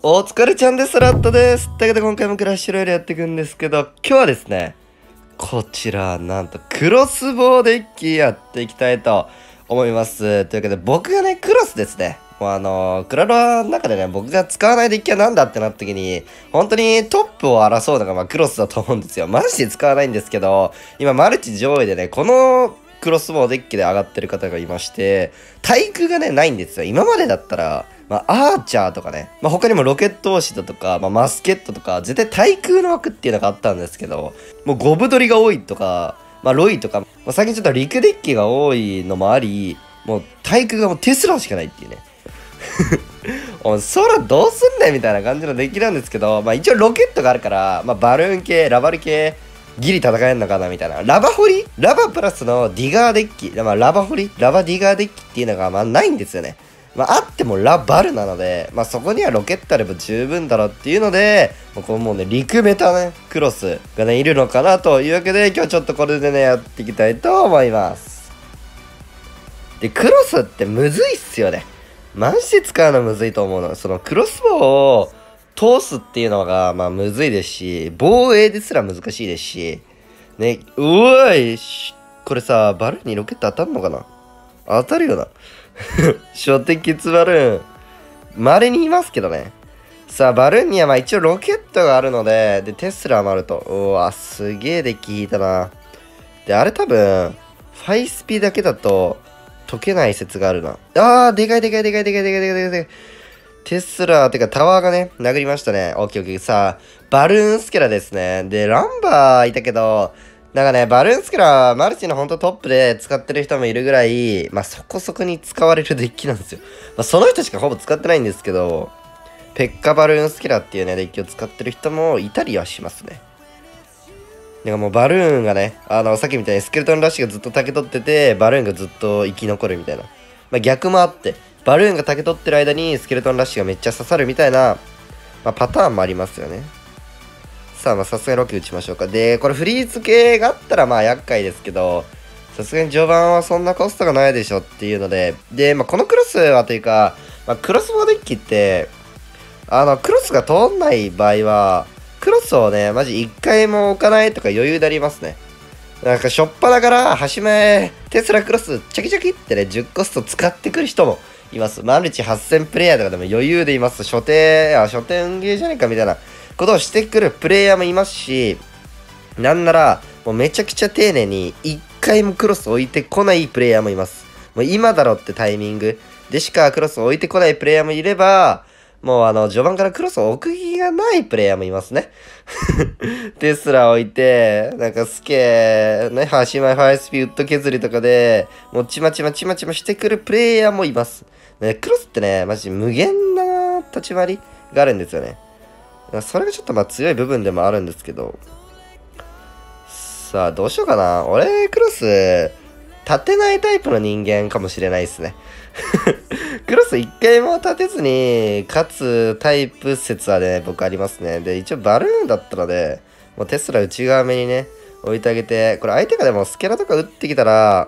お疲れちゃんです。ラットです。というわけで今回もクラッシュロイヤルやっていくんですけど、今日はですね、こちらなんとクロスボウデッキやっていきたいと思います。というわけで僕がね、クロスですね、もうクラロワの中でね、僕が使わないデッキは何だってなった時に、本当にトップを争うのがクロスだと思うんですよ。マジで使わないんですけど、今マルチ上位でね、このクロスボウデッキで上がってる方がいまして、対空がねないんですよ。今までだったらアーチャーとかね、他にもロケット押しだとか、マスケットとか、絶対対空の枠っていうのがあったんですけど、もうゴブ取りが多いとか、ロイとか、最近ちょっと陸デッキが多いのもあり、もう対空がもうテスラしかないっていうね。空どうすんねんみたいな感じのデッキなんですけど、一応ロケットがあるから、バルーン系、ラバル系、ギリ戦えんのかなみたいな。ラバホリ、ラバプラスのディガーデッキ、ラバホリ、ラバディガーデッキっていうのがないんですよね。あってもラバルなので、そこにはロケットあれば十分だろうっていうので、これもうね、陸メタね、クロスがね、いるのかなというわけで、今日ちょっとこれでね、やっていきたいと思います。で、クロスってむずいっすよね。マジで使うのむずいと思うの。そのクロスボウを通すっていうのが、むずいですし、防衛ですら難しいですし、ね、うおい、これさ、バルーンにロケット当たるのかな？当たるよな。初手キツバルーン。稀にいますけどね。さあ、バルーンには一応ロケットがあるので、で、テスラもあると。うわ、すげえデッキ引いたな。で、あれ多分、ファイスピだけだと解けない説があるな。あー、でかいでかいでかいでかいでかいでかいでかい。テスラ、てかタワーがね、殴りましたね。オッケーオッケー。さあ、バルーンスケラですね。で、ランバーいたけど、なんかね、バルーンスケラ、マルチのほんとトップで使ってる人もいるぐらい、そこそこに使われるデッキなんですよ。その人しかほぼ使ってないんですけど、ペッカバルーンスケラっていうね、デッキを使ってる人もいたりはしますね。なんかもうバルーンがね、さっきみたいにスケルトンラッシュがずっと竹取ってて、バルーンがずっと生き残るみたいな。逆もあって、バルーンが竹取ってる間にスケルトンラッシュがめっちゃ刺さるみたいな、パターンもありますよね。さあ、さすがにロケ打ちましょうか。で、これフリーズ系があったら厄介ですけど、さすがに序盤はそんなコストがないでしょっていうので、で、このクロスはというか、クロスボウデッキって、クロスが通んない場合は、クロスをね、マジ一回も置かないとか余裕でありますね。なんか、しょっぱだから、端前、テスラクロス、チャキチャキってね、10コスト使ってくる人もいます。マルチ8000プレイヤーとかでも余裕でいます。初手運ゲーじゃねえかみたいな。ことをしてくるプレイヤーもいますし、なんなら、もうめちゃくちゃ丁寧に一回もクロス置いてこないプレイヤーもいます。もう今だろってタイミングでしかクロス置いてこないプレイヤーもいれば、もう序盤からクロスを置く気がないプレイヤーもいますね。テスラ置いて、なんかスケー、ね、端前ファイスピウッド削りとかで、もうちまちましてくるプレイヤーもいます。クロスってね、マジ無限な立ち回りがあるんですよね。それがちょっと強い部分でもあるんですけど。さあ、どうしようかな。俺、クロス、立てないタイプの人間かもしれないですね。クロス一回も立てずに勝つタイプ説はね、僕ありますね。で、一応バルーンだったので、もうテスラ内側目にね、置いてあげて、これ相手がでもスケラとか打ってきたら、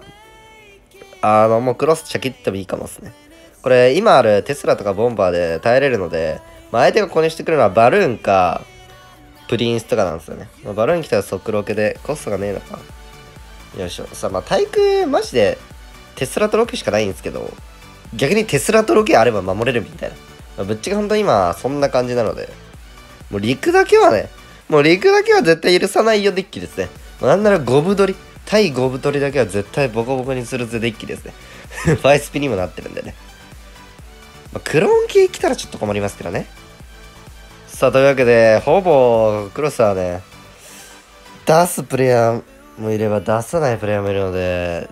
もうクロスシャキッともいいかもですね。これ、今あるテスラとかボンバーで耐えれるので、相手がここにしてくるのはバルーンかプリンスとかなんですよね。バルーン来たら即ロケでコストがねえのか。よいしょ。さあ、対空マジでテスラとロケしかないんですけど、逆にテスラとロケあれば守れるみたいな。ぶっちゃけほんと今そんな感じなので、もう陸だけはね、もう陸だけは絶対許さないよデッキですね。なんならゴブ取り、対ゴブ取りだけは絶対ボコボコにするぜデッキですね。ファイスピにもなってるんでね。クローン系来たらちょっと困りますけどね。さあ、というわけで、ほぼ、クロスはね、出すプレイヤーもいれば出さないプレイヤーもいるので、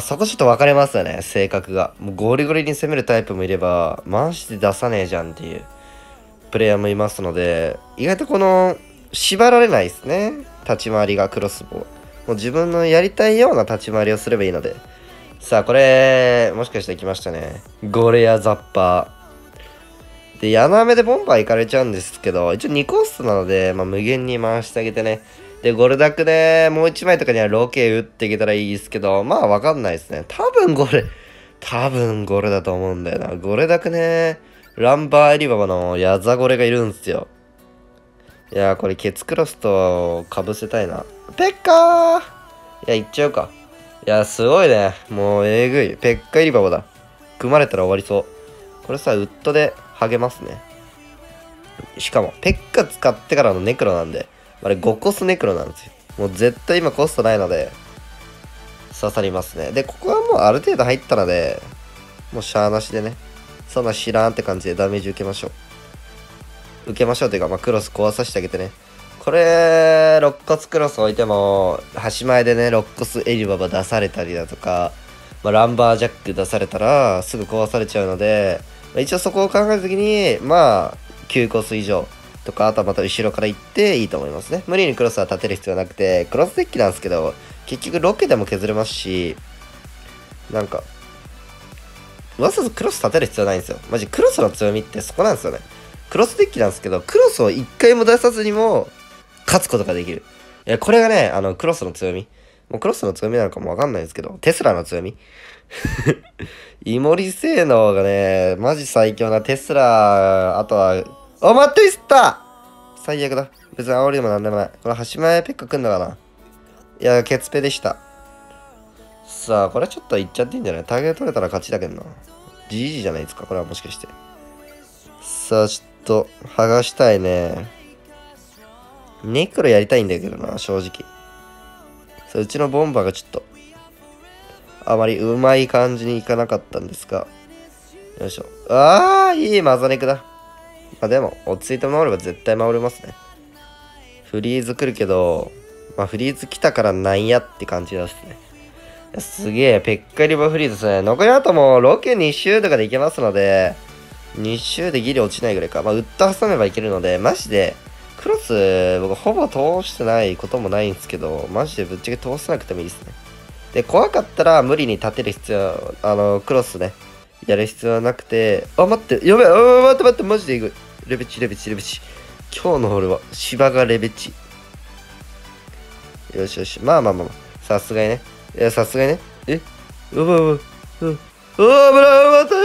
そこちょっと分かれますよね、性格が。もうゴリゴリに攻めるタイプもいれば、マジで出さねえじゃんっていうプレイヤーもいますので、意外とこの、縛られないですね、立ち回りがクロスボウ。もう自分のやりたいような立ち回りをすればいいので。さあ、これ、もしかして来ましたね。ゴレアザッパー。で、穴目でボンバー行かれちゃうんですけど、一応2コストなので、無限に回してあげてね。で、ゴルダクで、もう1枚とかにはロケ打っていけたらいいですけど、わかんないですね。多分ゴレだと思うんだよな。ゴルダクね、ランバーエリババのヤザゴレがいるんすよ。いやー、これケツクロスとかぶせたいな。ペッカー、いや、いっちゃうか。いや、すごいね。もう、えぐい。ペッカエリババだ。組まれたら終わりそう。これさ、ウッドで励ますね。しかも、ペッカ使ってからのネクロなんで、あれ5コスネクロなんですよ。もう絶対今コストないので、刺さりますね。で、ここはもうある程度入ったので、もうシャーなしでね、そんな知らんって感じでダメージ受けましょう。受けましょうというか、まあ、クロス壊させてあげてね。これ、肋骨クロス置いても、端前でね、肋骨エリババ出されたりだとか、まあ、ランバージャック出されたら、すぐ壊されちゃうので、まあ、一応そこを考えるときに、まあ、9コス以上とか、あとはまた後ろから行っていいと思いますね。無理にクロスは立てる必要なくて、クロスデッキなんですけど、結局ロケでも削れますし、なんか、わざわざクロス立てる必要ないんですよ。マジクロスの強みってそこなんですよね。クロスデッキなんですけど、クロスを一回も出さずにも、勝つことができる。いや、これがね、クロスの強み。もうクロスの強みなのかもわかんないんですけど、テスラの強み。イモリ性能がね、マジ最強なテスラ、あとは、お待っていった!最悪だ。別に煽りでもなんでもない。これ、端前ペッカ来んのかな?いや、ケツペでした。さあ、これちょっといっちゃっていいんじゃない?ターゲット取れたら勝ちだけどな。GG じゃないですか、これはもしかして。さあ、ちょっと、剥がしたいね。ネクロやりたいんだけどな、正直。そう、うちのボンバーがちょっと、あまりうまい感じにいかなかったんですが。よいしょ。ああ、いいマザネクだ。まあでも、落ち着いて守れば絶対守れますね。フリーズ来るけど、まあフリーズ来たからなんやって感じですね。すげえ、ペッカリバフリーズですね。残りあともうロケ2周とかでいけますので、2周でギリ落ちないぐらいか。まあウッド挟めばいけるので、マジで、クロス、僕ほぼ通してないこともないんですけど、マジでぶっちゃけ通さなくてもいいですね。で、怖かったら無理に立てる必要、クロスね。やる必要はなくて、あ、待って、やべえ、待って待って、マジでいく。レベチ、レベチ、レベチ。今日のホールは、芝がレベチ。よしよし、まあまあまあ、さすがにね。いや、さすがにね。え、うわうわ、うわ、危ない、また、やばい、待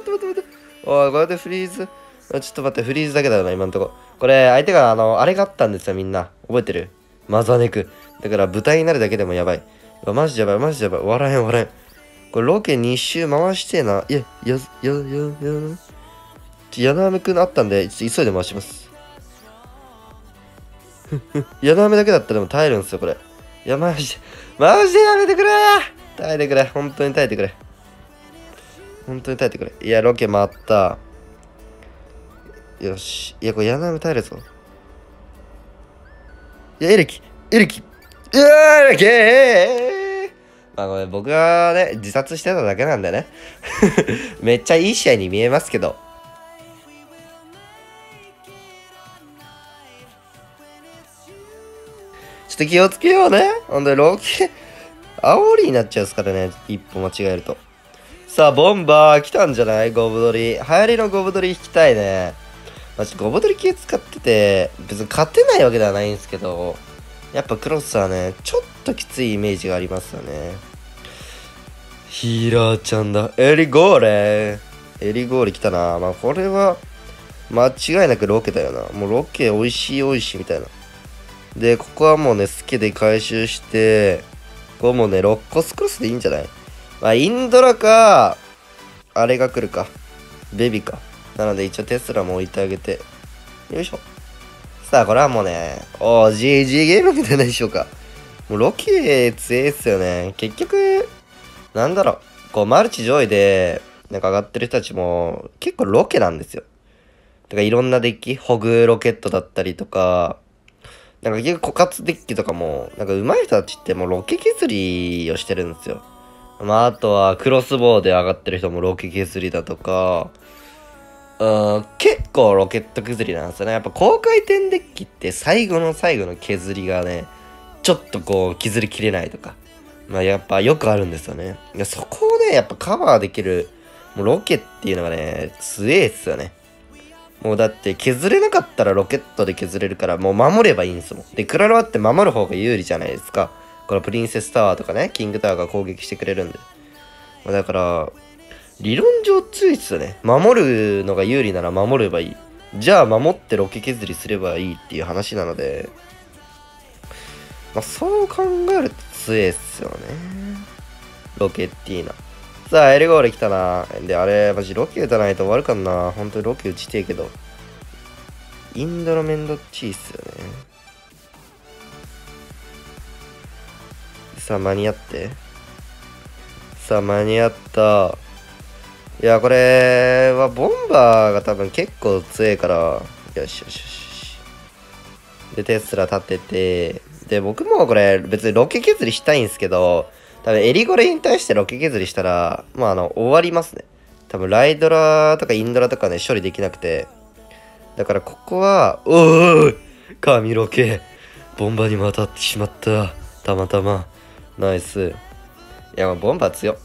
って待って待って。おい、これでフリーズ。ちょっと待って、フリーズだけだよな、今んとこ。これ、相手が、あれがあったんですよ、みんな。覚えてる?マザネク。だから、舞台になるだけでもやばい。マジでやばい、マジでやばい。笑えん。これロケ2周回してえな。いや、やなあめくんあったんで、急いで回します。やなあめだけだったらでも耐えるんですよ、これ。いや、マジでやめてくれー!耐えてくれ。本当に耐えてくれ。いや、ロケ回った。よし。いや、これやなあめ耐えるぞ。いや、エレキ。うわー、エレキまあこれ僕がね、自殺してただけなんでね。めっちゃいい試合に見えますけど。ちょっと気をつけようね。ほんで、ロケ、煽りになっちゃうですからね。一歩間違えると。さあ、ボンバー来たんじゃない？ゴブドリ。流行りのゴブドリ引きたいね。まじ、ゴブドリ系使ってて、別に勝てないわけではないんですけど、やっぱクロスはね、ちょっときついイメージがありますよね。ヒーラーちゃんだ。エリゴーレ来たな。まあこれは間違いなくロケだよな。もうロケ美味しいみたいな。で、ここはもうね、スケで回収して、ここもね、6個スクロスでいいんじゃない?まあインドラか、あれが来るか。ベビか。なので一応テスラも置いてあげて。よいしょ。さあこれはもうね、GG ゲームみたいなでしょうか。もうロケ強いっすよね。結局、なんだろう、こうマルチ上位でなんか上がってる人たちも結構ロケなんですよ。だからいろんなデッキ、ホグロケットだったりとか、なんか結構枯渇デッキとかも、なんか上手い人たちってもうロケ削りをしてるんですよ。まああとはクロスボウで上がってる人もロケ削りだとか、結構ロケット削りなんですよね。やっぱ高回転デッキって最後の最後の削りがね、ちょっとこう削りきれないとか。まあやっぱよくあるんですよね。いや、そこをね、やっぱカバーできる、もうロケっていうのがね、強えっすよね。もうだって削れなかったらロケットで削れるから、もう守ればいいんですもん。で、クラロワって守る方が有利じゃないですか。このプリンセスタワーとかね、キングタワーが攻撃してくれるんで。まあ、だから、理論上強いっすよね。守るのが有利なら守ればいい。じゃあ守ってロケ削りすればいいっていう話なので、まあ、そう考えると強いっすよね。ロケッティーナ。さあ、エルゴール来たな。で、あれ、マジロケ打たないと終わるかな。本当にロケ打ちてえけど。インドのめんどっちいっすよね。さあ、間に合って。さあ、間に合った。いや、これは、ボンバーが多分結構強いから、よしよしよし。で、テスラ立てて、で、僕もこれ、別にロケ削りしたいんですけど、多分エリゴレに対してロケ削りしたら、まあ、終わりますね。多分、ライドラとかインドラとかね、処理できなくて。だから、ここは、おーい神ロケボンバーにも当たってしまった。たまたま。ナイス。いや、まあ、ボンバー強っ。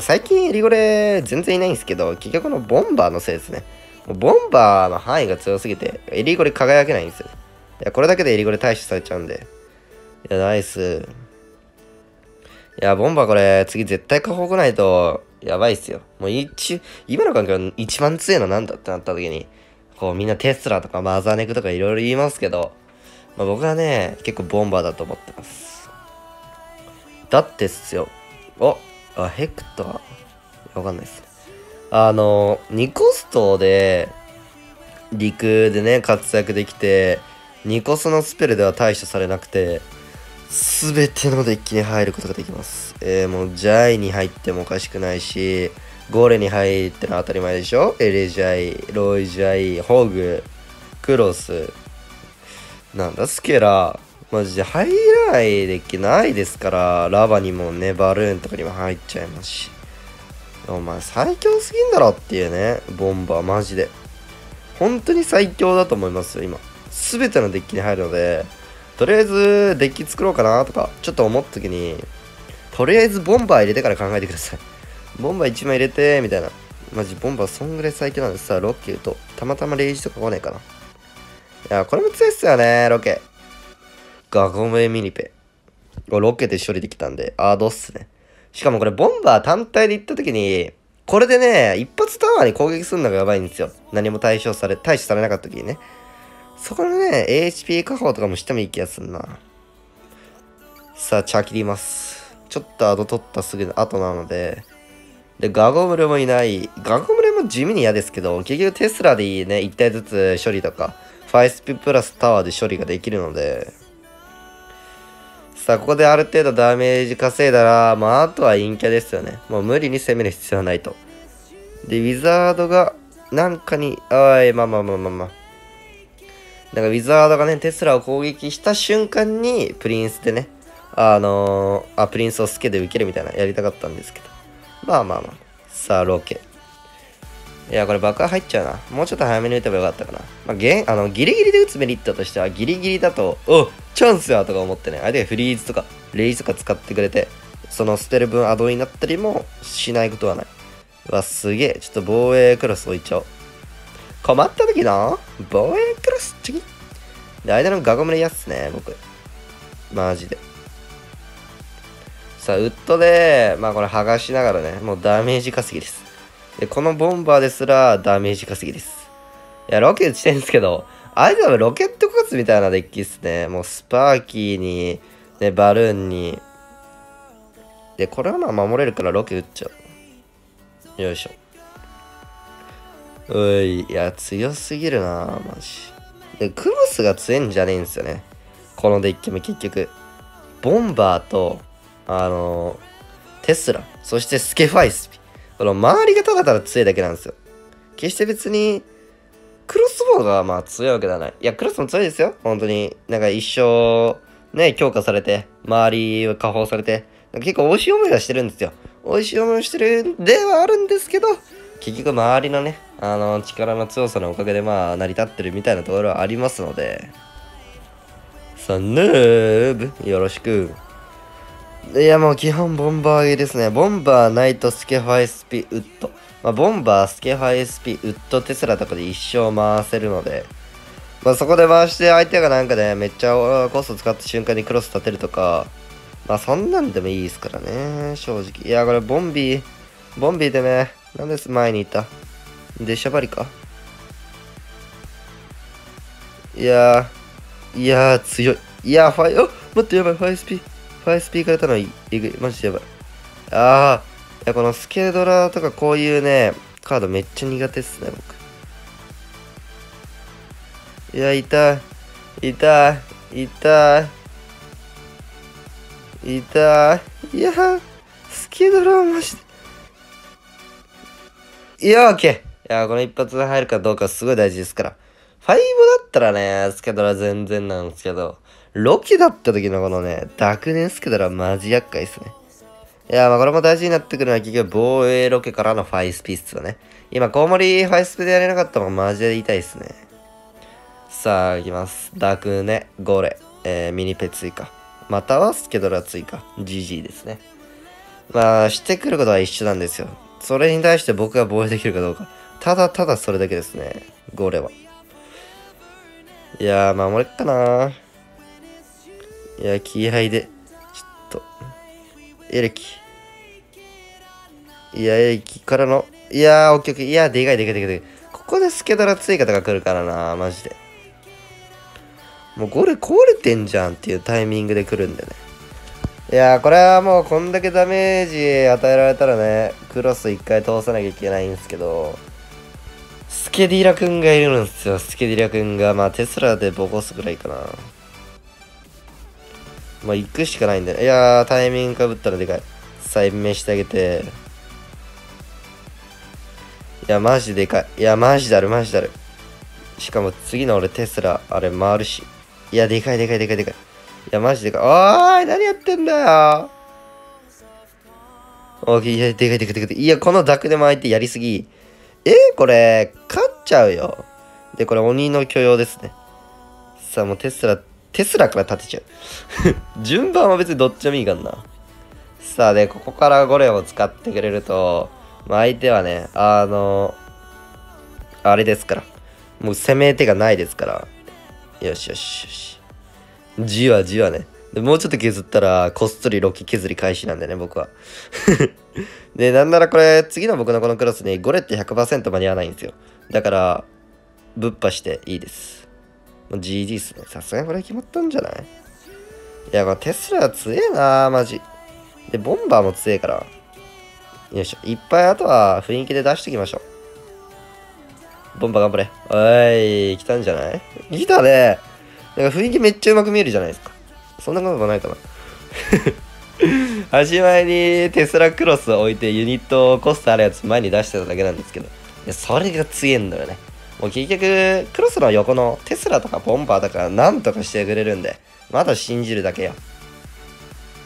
最近エリゴレ全然いないんですけど、結局このボンバーのせいですね。ボンバーの範囲が強すぎて、エリゴレ輝けないんですよ。いや、これだけでエリゴレ対処されちゃうんで。いや、ナイス。いや、ボンバーこれ、次絶対下方来ないと、やばいっすよ。もう今の環境一番強いのなんだってなった時に、こうみんなテスラとかマザーネクとかいろいろ言いますけど、まあ、僕はね、結構ボンバーだと思ってます。だってっすよ。おあ、ヘクター。わかんないっすね。2コストで、陸でね、活躍できて、2コスのスペルでは対処されなくて、すべてのデッキに入ることができます。もう、ジャイに入ってもおかしくないし、ゴーレに入ってのは当たり前でしょ？エレジャイ、ロイジャイ、ホグ、クロス、なんだ、スケラー。マジで入らないデッキないですから、ラバにもね、バルーンとかにも入っちゃいますし。お前最強すぎんだろっていうね、ボンバーマジで。本当に最強だと思いますよ、今。すべてのデッキに入るので、とりあえずデッキ作ろうかなとか、ちょっと思った時に、とりあえずボンバー入れてから考えてください。ボンバー1枚入れて、みたいな。マジボンバーそんぐらい最強なんです。さあ、ロケ言うと、たまたま0時とか来ないかな。いや、これも強いっすよね、ロケ。ガゴムエミニペ。ロケで処理できたんで、アードっすね。しかもこれ、ボンバー単体で行った時に、これでね、一発タワーに攻撃するのがやばいんですよ。何も対処されなかった時にね。そこのね、AHP 下方とかもしてもいい気がするな。さあ、チャ切ります。ちょっとアド取ったすぐの後なので。で、ガゴムレもいない。ガゴムレも地味に嫌ですけど、結局テスラでいいね、1体ずつ処理とか、ファイスピプラスタワーで処理ができるので、さあ、ここである程度ダメージ稼いだら、まあ、あとは陰キャですよね。もう無理に攻める必要はないと。で、ウィザードが、なんかに、あい、まあまあまあまあまあ。なんか、ウィザードがね、テスラを攻撃した瞬間に、プリンスでね、プリンスをスケで受けるみたいな、やりたかったんですけど。まあまあまあ。さあ、ロケ。いや、これ爆破入っちゃうな。もうちょっと早めに打てばよかったかな。まあ、ギリギリで打つメリットとしては、ギリギリだと、おチャンスやとか思ってね、相手がフリーズとか、レイズとか使ってくれて、その捨てる分アドになったりもしないことはない。うわ、すげえ。ちょっと防衛クロス置いちゃおう。困った時の防衛クロス、チキッ。で、間のガゴムレ嫌っすね、僕。マジで。さあ、ウッドで、まあこれ剥がしながらね、もうダメージ稼ぎです。で、このボンバーですらダメージ稼ぎです。いや、ロケ打ちてるんですけど、相手はロケットコースみたいなデッキですね。もうスパーキーに、ね、バルーンに。で、これはまあ守れるからロケ打っちゃう。よいしょ。うい、いや、強すぎるなマジ。で、クロスが強いんじゃねえんですよね。このデッキも結局。ボンバーと、テスラ、そしてスケファイスピ。この周りがただただ強いだけなんですよ。決して別に、クロスボウがまあ強いわけではない。いや、クロスも強いですよ。本当に。なんか一生、ね、強化されて、周りを下放されて、結構美味しい思いはしてるんですよ。美味しい思いをしてるではあるんですけど、結局周りのね、力の強さのおかげでまあ成り立ってるみたいなところはありますので。さあ、ヌーブ、よろしく。いや、もう基本ボンバーですね。ボンバー、ナイト、スケファイ、スピ、ウッド。まあ、ボンバー、スケファイ、スピ、ウッド、テスラとかで一生回せるので、まあ、そこで回して相手がなんかね、めっちゃコスト使った瞬間にクロス立てるとか、まあ、そんなんでもいいですからね、正直。いや、これ、ボンビー、てめえ、なんです、前にいた。出しゃばりか。いやー、強い。いやー、ファイ、おっ、もっとやばい、ファイスピーからたのいぐい。マジでやばい。あー、いや、このスケドラとかこういうね、カードめっちゃ苦手っすね、僕。いや、痛い。いやー、スケドラはマジで。いや、オッケー。いや、この一発入るかどうかすごい大事ですから。5だったらね、スケドラ全然なんですけど、6だった時のこのね、濁点スケドラマジ厄介ですね。いや、まあこれも大事になってくるのは結局防衛ロケからの5スピースだね。今、コウモリ5スピでやれなかったのがマジで痛いですね。さあ、いきます。濁点、ゴレ、ミニペ追加。またはスケドラ追加。GG ですね。まあ、してくることは一緒なんですよ。それに対して僕が防衛できるかどうか。ただただそれだけですね。ゴレは。いやー、守れっかなー。いや、気合いで。ちょっと。エレキ。いや、エレキからの。いやー、オッケーオッケー。いやー、でかい。ここでスケドラ追加とか来るからなー、マジで。もうゴレ壊れてんじゃんっていうタイミングで来るんだよね。いやー、これはもうこんだけダメージ与えられたらね、クロス1回通さなきゃいけないんですけど、スケディラくんがいるんですよ。スケディラくんが、まあテスラでボコすぐらいかな。まあ行くしかないんだよね。いやー、タイミングかぶったらでかい。再命してあげて。いや、マジでかい。いや、マジだる。しかも次の俺テスラ、あれ回るし。いや、でかい。いや、マジでかい。おーい、何やってんだよ。おー、いや、でかい。いや、このダクでも相手やりすぎ。これ、勝っちゃうよ。で、これ、鬼の許容ですね。さあ、もうテスラから立てちゃう。順番は別にどっちでもいいからな。さあ、で、ここからゴレを使ってくれると、まあ、相手はね、あれですから。もう攻め手がないですから。よし。じわね。で、もうちょっと削ったら、こっそりロキ削り開始なんだよね、僕は。で、なんならこれ、次の僕のこのクロスに、ゴレって 100% 間に合わないんですよ。だから、ぶっぱしていいです。もう GG っすね。さすがにこれ決まったんじゃない？いや、これテスラ強えな、マジ。で、ボンバーも強えから。よいしょ。いっぱいあとは雰囲気で出していきましょう。ボンバー頑張れ。おーい、来たんじゃない？来たね。なんか雰囲気めっちゃうまく見えるじゃないですか。そんなこともないかな。始まりにテスラクロスを置いてユニットをコストあるやつ前に出してただけなんですけど、いや、それが強えんだよね。もう結局、クロスの横のテスラとかボンバーとかなんとかしてくれるんで、まだ信じるだけよ。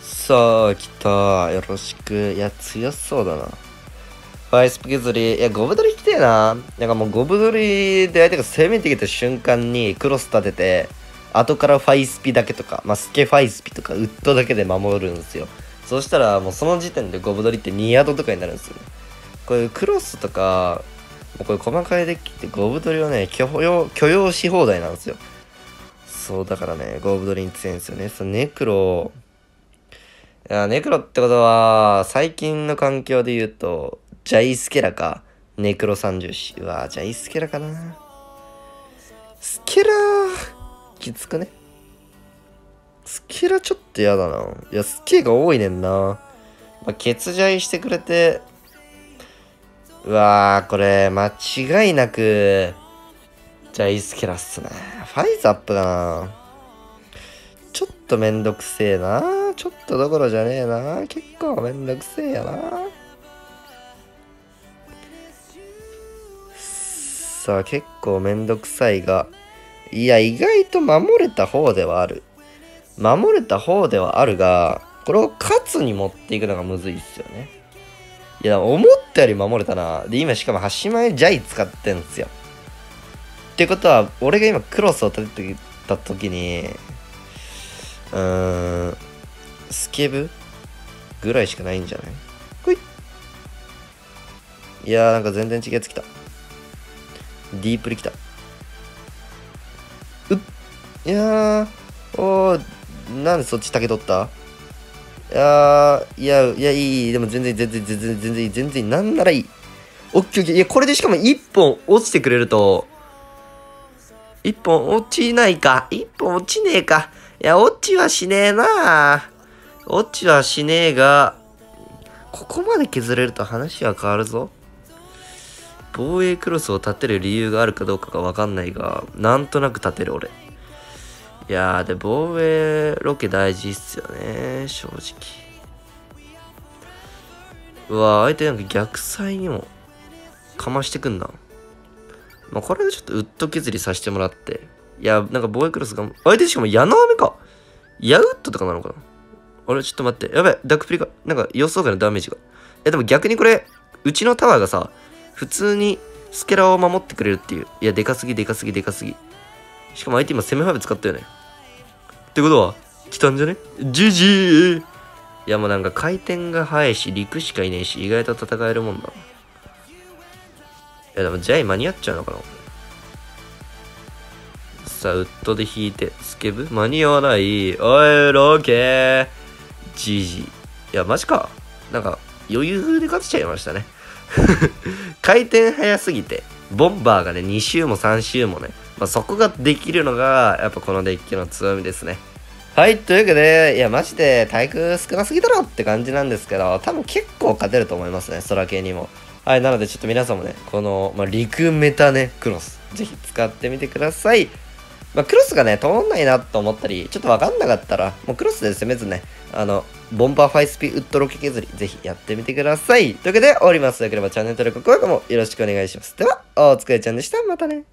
さあ、来た。よろしく。いや、強そうだな。ファイスピ削り。いや、ゴブ取り来てえな。なんかもうゴブ取りで相手が攻めてきた瞬間にクロス立てて、後からファイスピだけとか、まあ、スケファイスピとかウッドだけで守るんですよ。そしたらもうその時点でゴブ取りって2ヤードとかになるんですよね。こういうクロスとか、もうこういう細かいデッキってゴブ取りをね、許容し放題なんですよ。そうだからね、ゴブ取りに強いんですよね。そのネクロ。いや、ネクロってことは、最近の環境で言うと、ジャイスケラか、ネクロ34。うわ、ジャイスケラかな。スケラーきつくね。スケラちょっと嫌だな。いや、スケが多いねんな。まあ、欠如してくれて。うわー、これ、間違いなく、じゃあいいスケラっすね。ファイズアップだな。ちょっとめんどくせえな。ちょっとどころじゃねえな。結構めんどくせえやな。さあ、結構めんどくさいが。いや、意外と守れた方ではあるが、これを勝つに持っていくのがむずいっすよね。いや、思ったより守れたな。で、今しかも端前ジャイ使ってんすよ。ってことは、俺が今クロスを立ててた時に、スケブぐらいしかないんじゃない？ほい。いやー、なんか全然違うやつ来た。ディープリ来た。いやー、おー、なんでそっち竹取った？いやー、いや、いや、いい、でも全然いい、なんならいい。オッケーオッケー。いや、これでしかも1本落ちてくれると、1本落ちないか。1本落ちねえか。いや、落ちはしねえな。落ちはしねえが、ここまで削れると話は変わるぞ。防衛クロスを立てる理由があるかどうかがわかんないが、なんとなく立てる俺。いやー、で、防衛ロケ大事っすよね、正直。うわー、相手なんか逆サイにもかましてくんな。まあ、これでちょっとウッド削りさせてもらって。いや、なんか防衛クロスが、相手しかも矢の雨か。矢ウッドとかなのかな。あれ、ちょっと待って。やばい、ダックプリか。なんか予想外のダメージが。え、でも逆にこれ、うちのタワーがさ、普通にスケラを守ってくれるっていう。いや、でかすぎ、でかすぎ、でかすぎ。しかも相手今攻めファイブ使ったよね。ってことは、来たんじゃね？ジジー！いや、もうなんか回転が速いし、陸しかいねえし、意外と戦えるもんだ。いや、でもジャイ間に合っちゃうのかな？さあ、ウッドで引いて、スケブ？間に合わない。おい、ロケー！ジジー。いや、マジか。なんか、余裕で勝ちちゃいましたね。回転速すぎて、ボンバーがね、2周も3周もね、まあ、そこができるのが、やっぱこのデッキの強みですね。はい、というわけで、いや、マジで対空少なすぎだろって感じなんですけど、多分結構勝てると思いますね、空系にも。はい、なのでちょっと皆さんもね、この、まあ、陸メタね、クロス、ぜひ使ってみてください。まあ、クロスがね、通んないなと思ったり、ちょっとわかんなかったら、もうクロスで攻めずね、ボンバーファイスピウッドロケ削り、ぜひやってみてください。というわけで、終わります。よければチャンネル登録、高評価もよろしくお願いします。では、お疲れちゃんでした。またね。